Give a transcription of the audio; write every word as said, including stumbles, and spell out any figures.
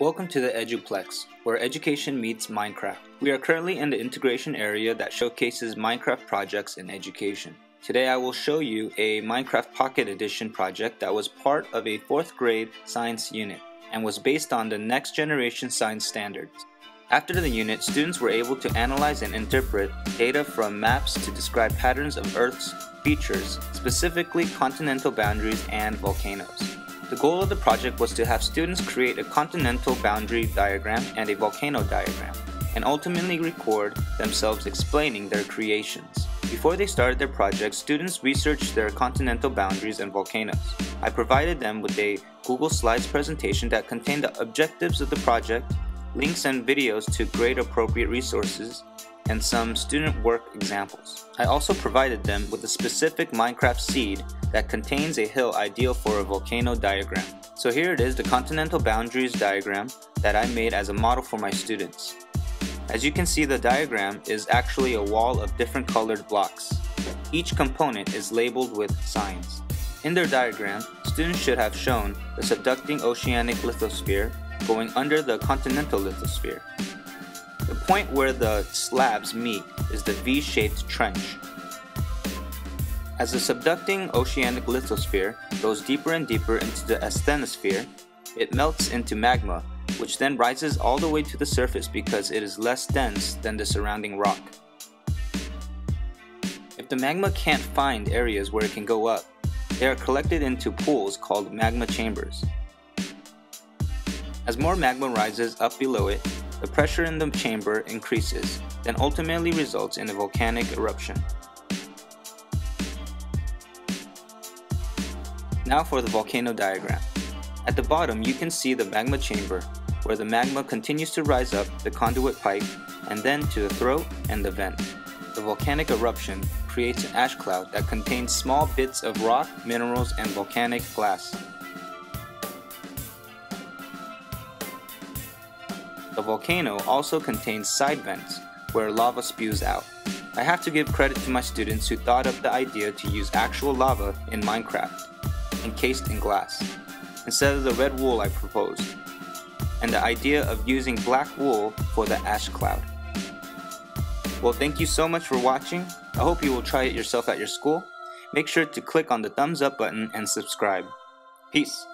Welcome to the Eduplex, where education meets Minecraft. We are currently in the integration area that showcases Minecraft projects in education. Today I will show you a Minecraft Pocket Edition project that was part of a fourth grade science unit and was based on the Next Generation Science Standards. After the unit, students were able to analyze and interpret data from maps to describe patterns of Earth's features, specifically continental boundaries and volcanoes. The goal of the project was to have students create a continental boundary diagram and a volcano diagram, and ultimately record themselves explaining their creations. Before they started their project, students researched their continental boundaries and volcanoes. I provided them with a Google Slides presentation that contained the objectives of the project, links and videos to grade appropriate resources, and some student work examples. I also provided them with a specific Minecraft seed that contains a hill ideal for a volcano diagram. So here it is, the continental boundaries diagram that I made as a model for my students. As you can see, the diagram is actually a wall of different colored blocks. Each component is labeled with signs. In their diagram, students should have shown the subducting oceanic lithosphere going under the continental lithosphere. The point where the slabs meet is the V-shaped trench. As the subducting oceanic lithosphere goes deeper and deeper into the asthenosphere, it melts into magma, which then rises all the way to the surface because it is less dense than the surrounding rock. If the magma can't find areas where it can go up, they are collected into pools called magma chambers. As more magma rises up below it, the pressure in the chamber increases, then ultimately results in a volcanic eruption. Now for the volcano diagram. At the bottom, you can see the magma chamber, where the magma continues to rise up the conduit pipe and then to the throat and the vent. The volcanic eruption creates an ash cloud that contains small bits of rock, minerals, and volcanic glass. The volcano also contains side vents where lava spews out. I have to give credit to my students who thought up the idea to use actual lava in Minecraft, encased in glass, instead of the red wool I proposed, and the idea of using black wool for the ash cloud. Well, thank you so much for watching. I hope you will try it yourself at your school. Make sure to click on the thumbs up button and subscribe. Peace.